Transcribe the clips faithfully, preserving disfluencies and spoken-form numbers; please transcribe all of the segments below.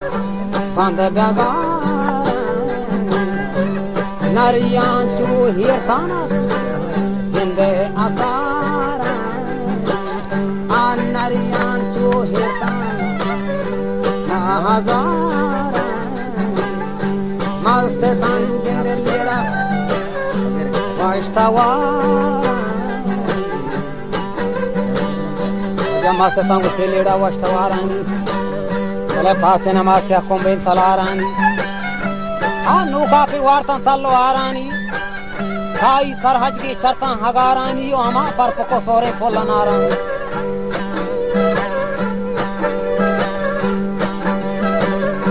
Panda bega, nariyan chuhir thana, hinde akara, an nariyan chuhir thana, hazara, malte tan ginde lira, vaishtawa, ya malte tan ginde lira vaishtawa rangi. Le pase namastea convența la arani, anu ca pe oartan sallo arani, cai sarhajge certan hagarani, eu ama par pocosore folan arani.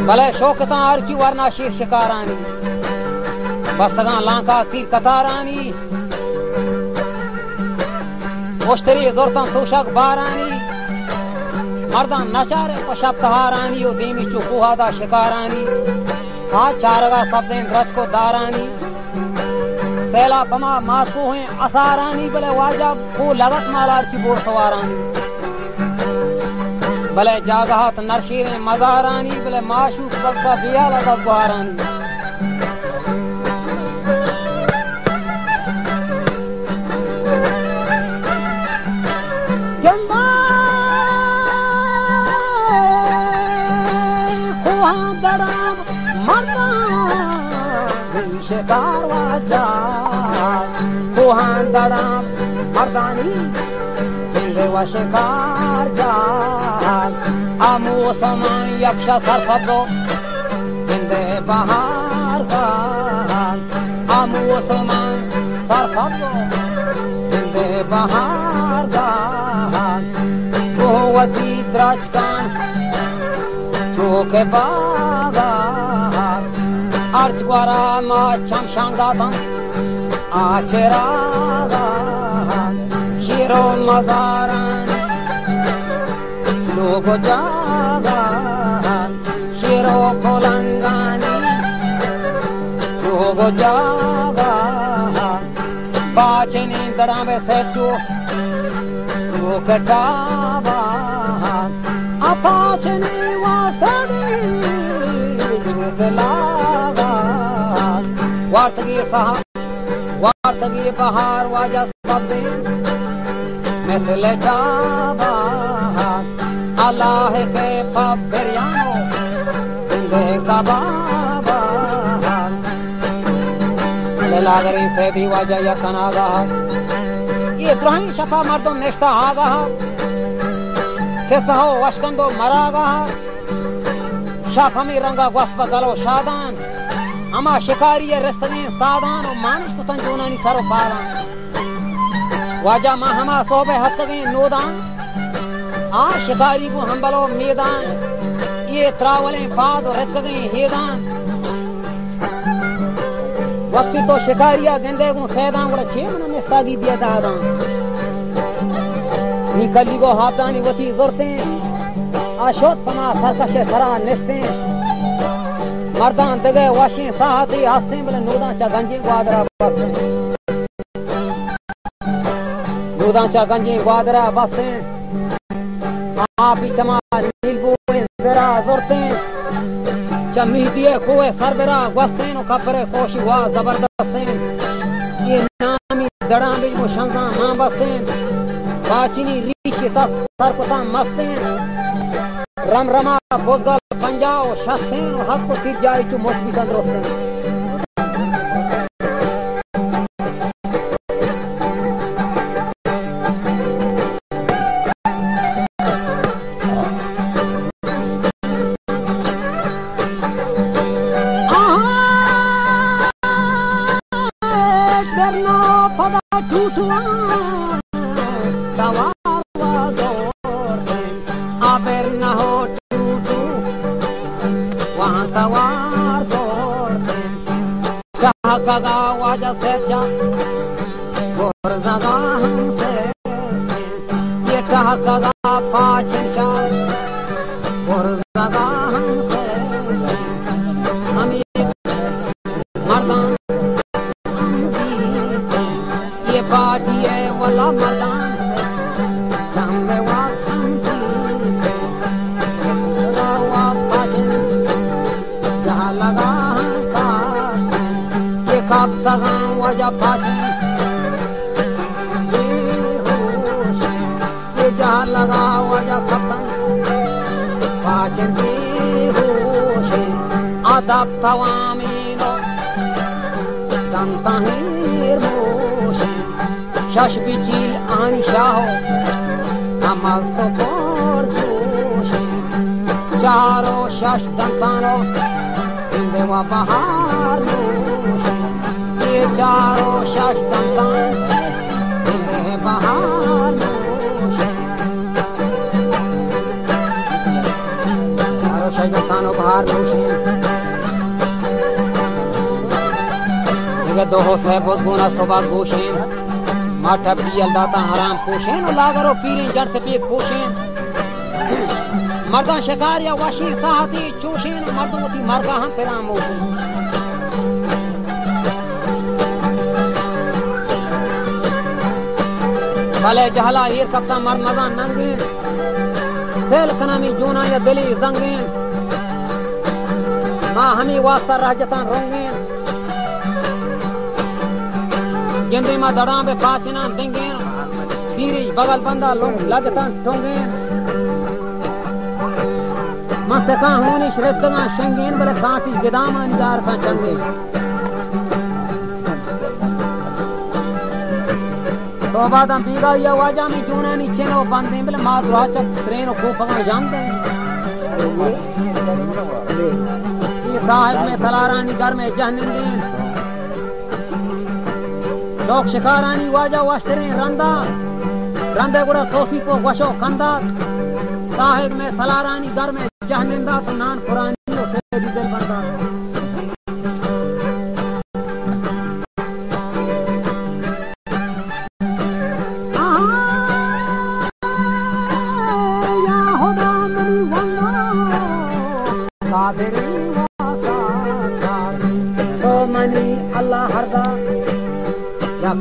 Bale șocătan arciu arna șirșecarani, bastagan lanca sir catarani, oșterie zortan sușac barani, Mardan nașare pășaptaharani, eu demi ciucuha da șecarani, a cearăga sabden drășco darani, tela pama mascuhe asarani, bale wajab cu lagat malarci borsavarani, bale jagahat narșire mazarani, bale mașu sabda biala da guarani. Shekar wajab, kuhan darab mardani, binde wa shekar jab. Amu saman yaksha sarfado, binde bahar kal. Amu saman sarfado, binde bahar kal. Kuhwati drajkan, choke bagar. Arch guara ma cham shangadam, acheragam, shiro mazaran, logo jagan, shiro kolangani, logo jagan, bacheni darame sechu, logo jagan, apacheni wasani, logo la. वार्तगी पहाड़, वार्तगी पहाड़ वाजा सबदे, मिसले जावा, अल्लाह के पब्बरियानो, इंदे कबाबा, ललागरी से भी वाजा यकनागा, ये प्राणी शफा मर्दों नेश्ता आगा, किस्सा हो वशकंदो मरागा, शफा में रंगा वस्प गलो शादान. Ama shikariya rastane saadaan o manush kutan joonani saro paadaan. Waja ma hama sobe hattageen nodaan. A shikari ko hambalo meedaan. Ye trawalein paad o ratkageen heedaan. Wakti to shikariya gende ko saedaan gora chemana mestagi diya daadaan. Nikalli ko haapdaani wati zortein. A shod pama sarkashe sara nestein. मर्दान दगे वाशिं साहती आस्तीं बले नूदांचा गंजी ग्वादरा बस्तें नूदांचा गंजी ग्वादरा बस्तें आपी चमा नीलबूएं जरा जोरतें चमी दिए कोए सरबरा ग्वस्तें नो कपरे कोशी वा जबरदस्तें ये नामी दड़ां बिज मो शंगा मां बस्तें बाचीनी रीशी तस सरपता मस्तें रम रमा बोगल पंजाओ शास्तें और हाथ को सीट जारी चु मोस्की संदरोस्तें आहां दरना पदा ठूठुआ तवा Kaga waja secha, gorza da hamse. Ye kaga da pachicha, gorza da hamse. Ami mardan, ye pachiye wala mardan, jambe wa hamse. Kaga wa pachin. عبدها وجبتي لغا وجبتا فاجر بيهوشي عدب توامينو دم تهير موشي شش بجيل انشاو عملتو برسوشي جارو شش دمتانو انده و بحار نوشي جارو شش دمتانو انده بحار نوشي Shajatano bahar nushi, jagdo ho se bozguna soba gushin, matha piyal data haram pushin, ulagaro pirin jar se piet pushin, mardan shakariya washir sahati chushin, mardumoti marga ham peram mushin. Kale jahala ir kapta mar mazan nangin, del kanami juna ya deli zangin. ما همي واسطة راجتان رونگين جندوی ما دڑان بے پاسنان دنگين پیریج بغل بندہ لگتان ٹھونگين ما سکان ہونی شرفتگان شنگين بلے سانٹیج گدامان دارتان چنگين تو بادم بیگا یا واجامی جونانی چنو بندیں بلے ما دراچک ترین و خوفگان جامدیں साहिब में थलारानी घर में जहनंदीन लोग शिकारानी वाजा वाश्तरें रंदा रंदे गुड़ा सोसी को वशो खंदा साहिब में थलारानी घर में जहनंदा सुनान कुरानी उसे भी दिल बंदा या होदा मेरी वन्ना साधेरी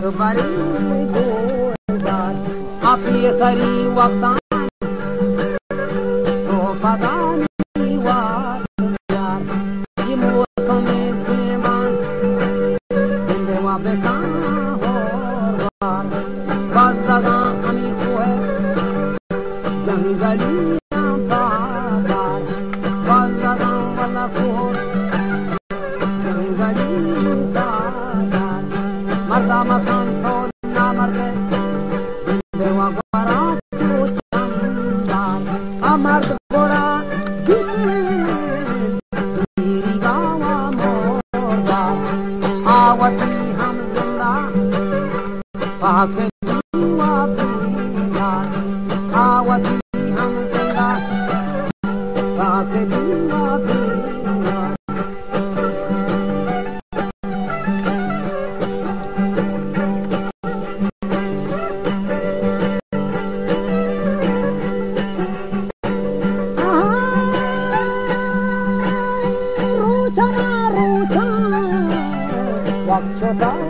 Akbari gozar, apni kari waqtan, to padani waqtar, ye mukam mein beman, dinde wa bekan horwar, bazdaga ami koe, jangaliyan bagar, bazdaga wala koe, jangaliyan bagar, marda makan. Pahaken wa bina, awati hamdala. Pahaken wa bina. Roja roja, waktu dah.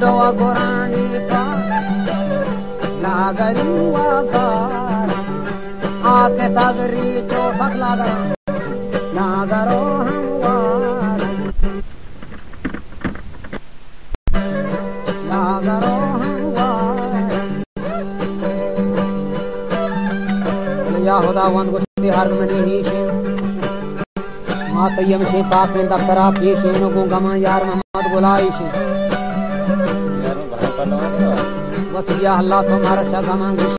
Doa Qurani pa, nagari wakar, aake tagri chofak lagar, nagaro hamwar, nagaro hamwar. Ya Hudawan gusti har mani hi shin, ma tayyam shin paak mein daftara pe shin ko gama yar Muhammad bulai shin. What do you Allah to Maracha Gamangish?